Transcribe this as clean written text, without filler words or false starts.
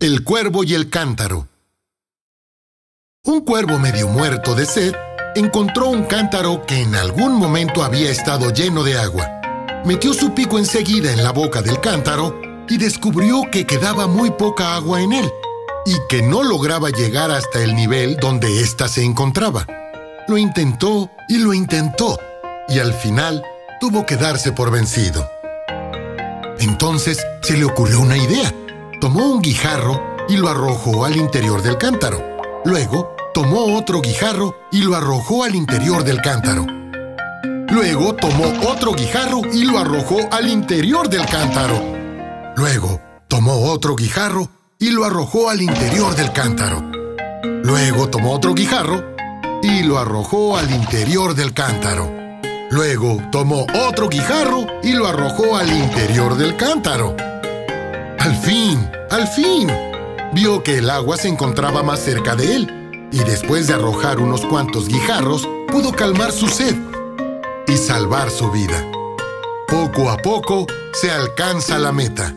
El cuervo y el cántaro. Un cuervo medio muerto de sed encontró un cántaro que en algún momento había estado lleno de agua. Metió su pico enseguida en la boca del cántaro y descubrió que quedaba muy poca agua en él y que no lograba llegar hasta el nivel donde ésta se encontraba. Lo intentó y lo intentó y al final tuvo que darse por vencido. Entonces se le ocurrió una idea. Tomó un guijarro y lo arrojó al interior del cántaro. Luego, tomó otro guijarro y lo arrojó al interior del cántaro. Luego, tomó otro guijarro y lo arrojó al interior del cántaro. Luego, tomó otro guijarro y lo arrojó al interior del cántaro. Luego, tomó otro guijarro y lo arrojó al interior del cántaro. Luego, tomó otro guijarro y lo arrojó al interior del cántaro. Al fin, vio que el agua se encontraba más cerca de él y después de arrojar unos cuantos guijarros, pudo calmar su sed y salvar su vida. Poco a poco se alcanza la meta.